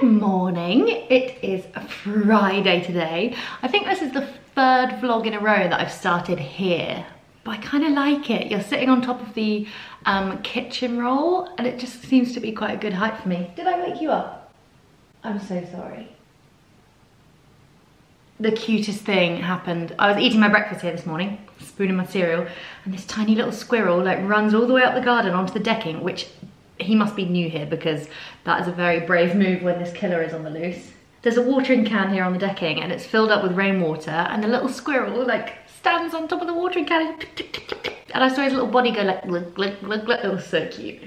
Good morning. It is a Friday today. I think this is the third vlog in a row that I've started here, but I kind of like it. You're sitting on top of the kitchen roll and it just seems to be quite a good height for me. Did I wake you up? I'm so sorry. The cutest thing happened. I was eating my breakfast here this morning, spooning my cereal, and this tiny little squirrel like runs all the way up the garden onto the decking, which he must be new here because that is a very brave move when this killer is on the loose. There's a watering can here on the decking and it's filled up with rainwater, and the little squirrel like stands on top of the watering can and I saw his little body go like glug, glug, glug, glug. It was so cute.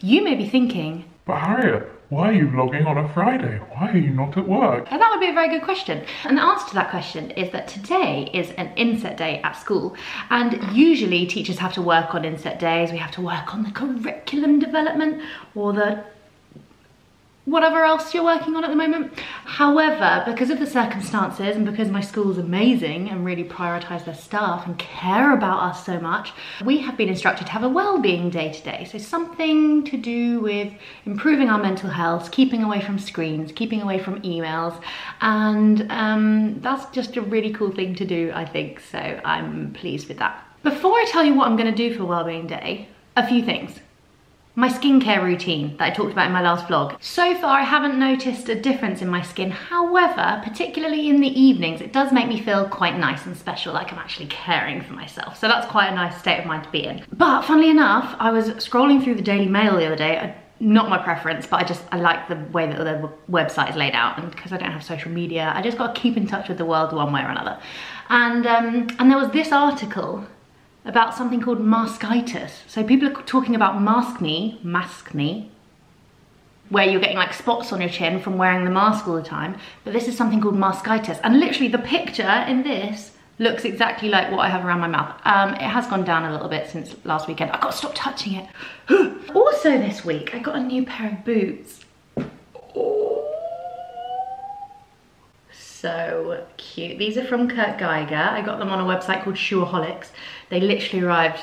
You may be thinking, but Harriet, why are you vlogging on a Friday? Why are you not at work? And that would be a very good question. And the answer to that question is that today is an inset day at school. And usually teachers have to work on inset days. We have to work on the curriculum development or the whatever else you're working on at the moment. However, because of the circumstances and because my school's amazing and really prioritise their staff and care about us so much, we have been instructed to have a wellbeing day today. So something to do with improving our mental health, keeping away from screens, keeping away from emails, and that's just a really cool thing to do, I think, so I'm pleased with that. Before I tell you what I'm going to do for wellbeing day, a few things. My skincare routine that I talked about in my last vlog. So far I haven't noticed a difference in my skin. However, particularly in the evenings, it does make me feel quite nice and special, like I'm actually caring for myself. So that's quite a nice state of mind to be in. But funnily enough, I was scrolling through the Daily Mail the other day. Not my preference, but I like the way that the website is laid out, and because I don't have social media, I just got to keep in touch with the world one way or another. And there was this article about something called maskitis. So people are talking about maskne, where you're getting like spots on your chin from wearing the mask all the time, but this is something called maskitis. And literally the picture in this looks exactly like what I have around my mouth. It has gone down a little bit since last weekend. I've got to stop touching it. Also this week, I got a new pair of boots. So cute. These are from Kurt Geiger. I got them on a website called Shoeholics. They literally arrived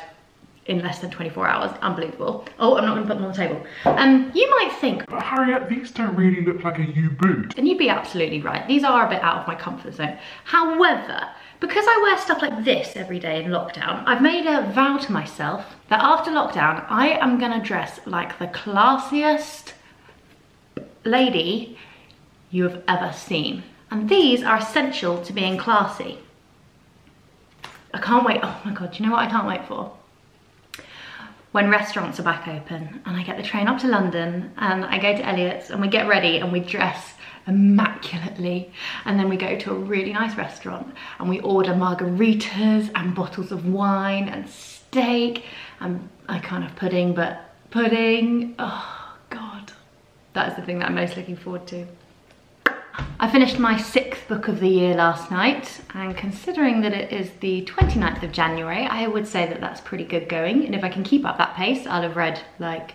in less than 24 hours. Unbelievable. Oh, I'm not going to put them on the table. You might think, but Harriet, these don't really look like a new boot. And you'd be absolutely right. These are a bit out of my comfort zone. However, because I wear stuff like this every day in lockdown, I've made a vow to myself that after lockdown, I am going to dress like the classiest lady you have ever seen. And these are essential to being classy. I can't wait. Oh my God, do you know what I can't wait for? When restaurants are back open and I get the train up to London and I go to Elliot's and we get ready and we dress immaculately, and then we go to a really nice restaurant and we order margaritas and bottles of wine and steak and I can't have pudding, but pudding, oh God. That is the thing that I'm most looking forward to. I finished my 6th book of the year last night, and considering that it is the 29th of January, I would say that that's pretty good going, and if I can keep up that pace, I'll have read like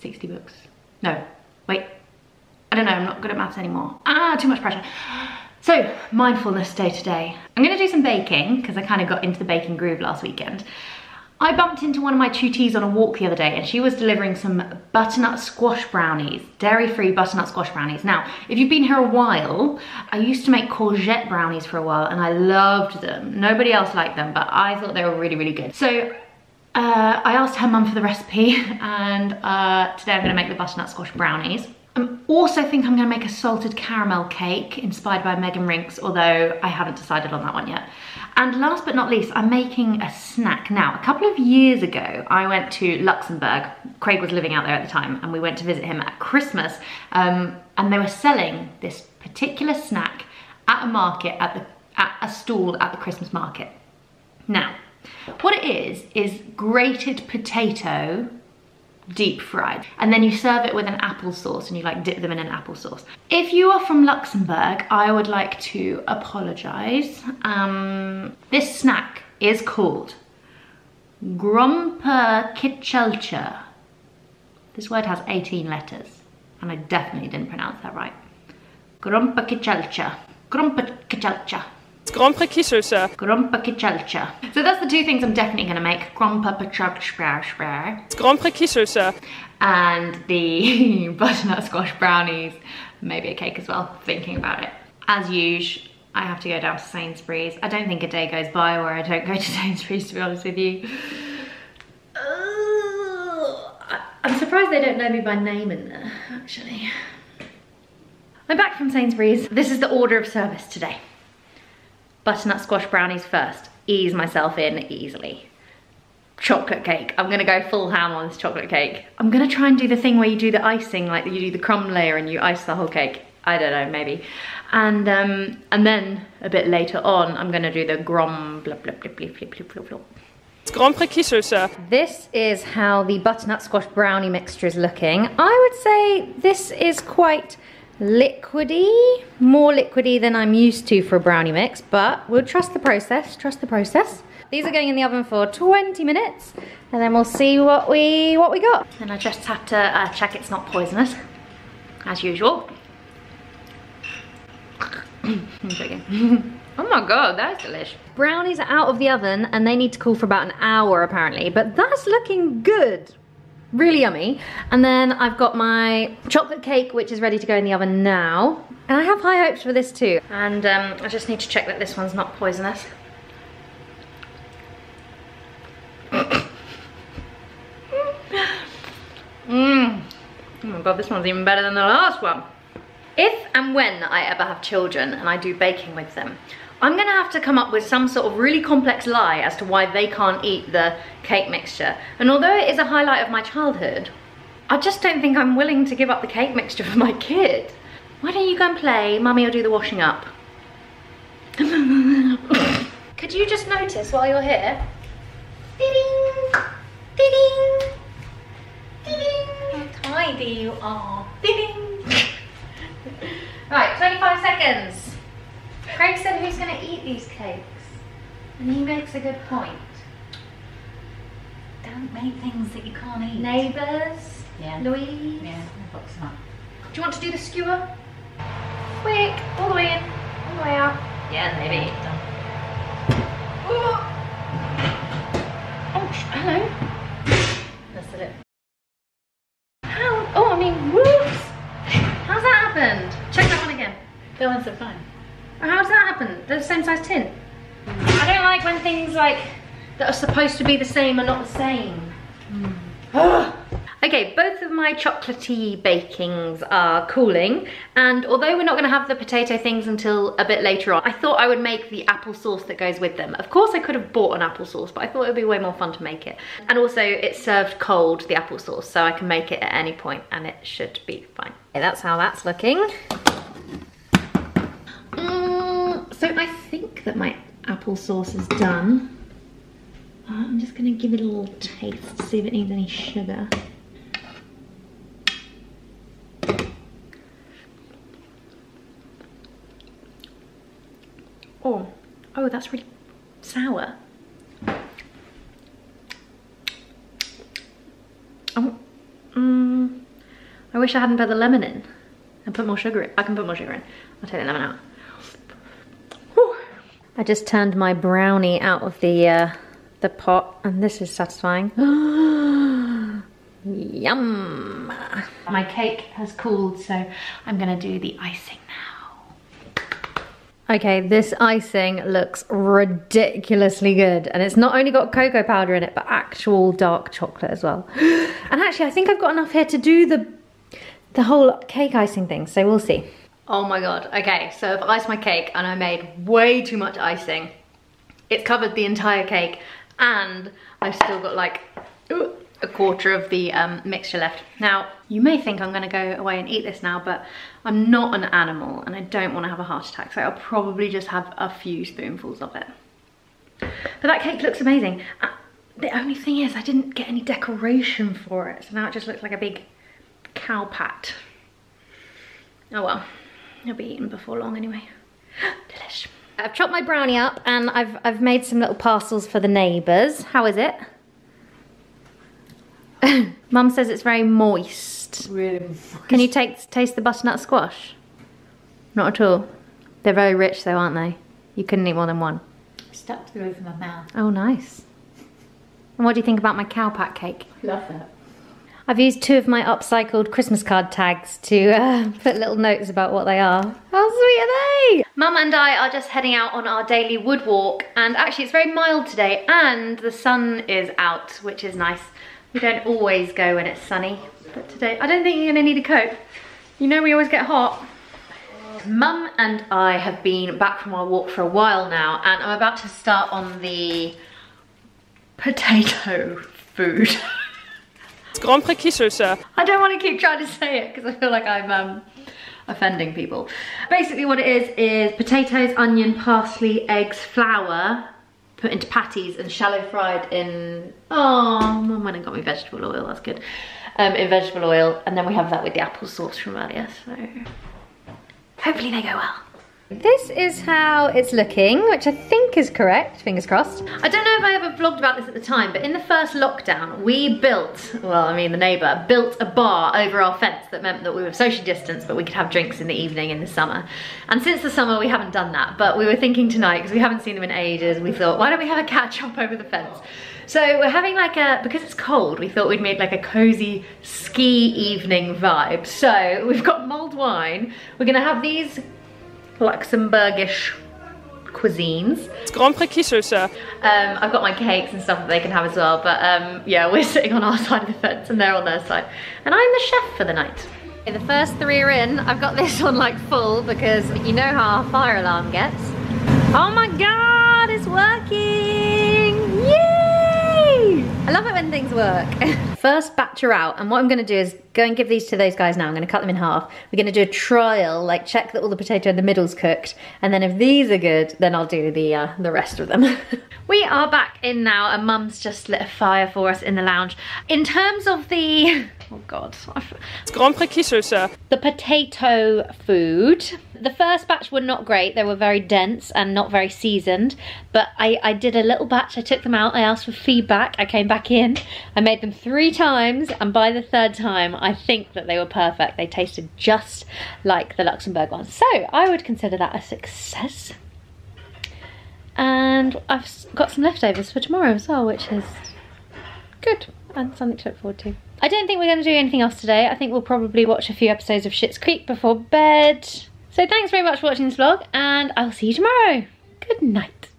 60 books. No, wait, I don't know, I'm not good at maths anymore. Too much pressure. So, mindfulness day today. I'm going to do some baking, because I kind of got into the baking groove last weekend. I bumped into one of my tutees on a walk the other day and she was delivering some butternut squash brownies, dairy-free butternut squash brownies. Now, if you've been here a while, I used to make courgette brownies for a while and I loved them. Nobody else liked them, but I thought they were really, really good. So I asked her mum for the recipe, and today I'm gonna make the butternut squash brownies. I also think I'm gonna make a salted caramel cake inspired by Megan Rinks, although I haven't decided on that one yet. And last but not least, I'm making a snack. Now, a couple of years ago, I went to Luxembourg. Craig was living out there at the time, and we went to visit him at Christmas, and they were selling this particular snack at a market, at a stall at the Christmas market. Now, what it is grated potato deep fried, and then you serve it with an applesauce, and you like dip them in an applesauce. If you are from Luxembourg, I would like to apologise. This snack is called Gromperekichelcher. This word has 18 letters, and I definitely didn't pronounce that right. Gromperekichelcher. Gromperekichelcher. It's Gromperekichelcher. Gromperekichelcher. So that's the two things I'm definitely going to make. Gromperekichelcher. It's Gromperekichelcher. And the butternut squash brownies. Maybe a cake as well, thinking about it. As usual, I have to go down to Sainsbury's. I don't think a day goes by where I don't go to Sainsbury's, to be honest with you. I'm surprised they don't know me by name in there, actually. I'm back from Sainsbury's. This is the order of service today. Butternut squash brownies first. Ease myself in easily. Chocolate cake. I'm gonna go full ham on this chocolate cake. I'm gonna try and do the thing where you do the icing, like you do the crumb layer and you ice the whole cake. I don't know, maybe. And then a bit later on, I'm gonna do the grom blah blah blah blah blah blah blah. This is how the butternut squash brownie mixture is looking. I would say this is quite liquidy, more liquidy than I'm used to for a brownie mix, but we'll trust the process, These are going in the oven for 20 minutes, and then we'll see what we got. And I just have to check it's not poisonous, as usual. I'm joking. Oh my god, that's delicious. Brownies are out of the oven and they need to cool for about an hour apparently, but that's looking good. Really yummy. And then I've got my chocolate cake, which is ready to go in the oven now. And I have high hopes for this too. And I just need to check that this one's not poisonous. Oh my god, this one's even better than the last one. If and when I ever have children and I do baking with them, I'm gonna have to come up with some sort of really complex lie as to why they can't eat the cake mixture. And although it is a highlight of my childhood, I just don't think I'm willing to give up the cake mixture for my kid. Why don't you go and play? Mummy will do the washing up. Could you just notice while you're here? Ding, ding, ding. How tidy you are. Ding. Right, 25 seconds. Craig said who's going to eat these cakes, and he makes a good point. Don't make things that you can't eat. Neighbours, yeah. Louise. Yeah, I'll box them up. Do you want to do the skewer? Quick, all the way in, all the way out. Yeah, maybe. Done. Oh, hello. That's it. How? Oh, I mean, whoops. How's that happened? Check that one again. That one's so fine. How does that happen? They're the same size tin. I don't like when things like that are supposed to be the same are not the same. Okay, both of my chocolatey bakings are cooling, and although we're not going to have the potato things until a bit later on, I thought I would make the applesauce that goes with them. Of course I could have bought an applesauce, but I thought it would be way more fun to make it. And also it's served cold, the applesauce, so I can make it at any point and it should be fine. Okay, that's how that's looking. So I think that my applesauce is done. I'm just gonna give it a little taste to see if it needs any sugar. Oh, that's really sour. I wish I hadn't put the lemon in and put more sugar in. I can put more sugar in. I'll take the lemon out. I just turned my brownie out of the pot, and this is satisfying. Yum! My cake has cooled, so I'm gonna do the icing now. Okay, this icing looks ridiculously good, and it's not only got cocoa powder in it, but actual dark chocolate as well. And actually, I think I've got enough here to do the whole cake icing thing, so we'll see. Oh my god, okay, so I've iced my cake and I made way too much icing. It covered the entire cake and I've still got like a quarter of the mixture left. Now, you may think I'm gonna go away and eat this now, but I'm not an animal and I don't wanna have a heart attack, so I'll probably just have a few spoonfuls of it. But that cake looks amazing. The only thing is I didn't get any decoration for it, so now it just looks like a big cow pat. Oh well. It'll be eaten before long anyway. Delish. I've chopped my brownie up and I've made some little parcels for the neighbours. How is it? Mum says it's very moist. Really moist. Can you taste the butternut squash? Not at all. They're very rich though, aren't they? You couldn't eat more than one? It stuck to the roof of my mouth. Oh, nice. And what do you think about my cowpat cake? Love that. I've used two of my upcycled Christmas card tags to put little notes about what they are. How sweet are they? Mum and I are just heading out on our daily wood walk, and actually it's very mild today and the sun is out, which is nice. We don't always go when it's sunny, but today I don't think you're gonna need a coat. You know we always get hot. Mum and I have been back from our walk for a while now, and I'm about to start on the potato food. Gromperekichelcher. I don't want to keep trying to say it because I feel like I'm offending people. Basically what it is potatoes, onion, parsley, eggs, flour, put into patties and shallow fried in, oh, Mum went and got me vegetable oil, that's good, in vegetable oil, and then we have that with the apple sauce from earlier, so hopefully they go well. This is how it's looking, which I think is correct, fingers crossed. I don't know if I ever vlogged about this at the time, but in the first lockdown, we built, well, I mean the neighbour, built a bar over our fence that meant that we were social distanced, but we could have drinks in the evening in the summer. And since the summer, we haven't done that, but we were thinking tonight, because we haven't seen them in ages, we thought, why don't we have a catch up over the fence? So we're having like a, because it's cold, we thought we'd make like a cozy ski evening vibe. So we've got mulled wine. We're gonna have these Luxembourgish cuisines. It's Gromperekichelcher. I've got my cakes and stuff that they can have as well, but yeah, we're sitting on our side of the fence and they're on their side. And I'm the chef for the night. Okay, the first three are in. I've got this one like full because you know how our fire alarm gets. Oh my God, it's working! Yay! I love it when things work. First batch are out, and what I'm gonna do is go and give these to those guys now. I'm gonna cut them in half. We're gonna do a trial, like check that all the potato in the middle's cooked, and then if these are good, then I'll do the rest of them. We are back in now, and Mum's just lit a fire for us in the lounge. In terms of the, oh God. The potato food. The first batch were not great. They were very dense and not very seasoned, but I did a little batch. I took them out, I asked for feedback, I came back in, I made them 3 times, and by the 3rd time, I think that they were perfect. They tasted just like the Luxembourg ones. So I would consider that a success. And I've got some leftovers for tomorrow as well, which is good and something to look forward to. I don't think we're going to do anything else today. I think we'll probably watch a few episodes of Schitt's Creek before bed. So thanks very much for watching this vlog, and I'll see you tomorrow. Good night.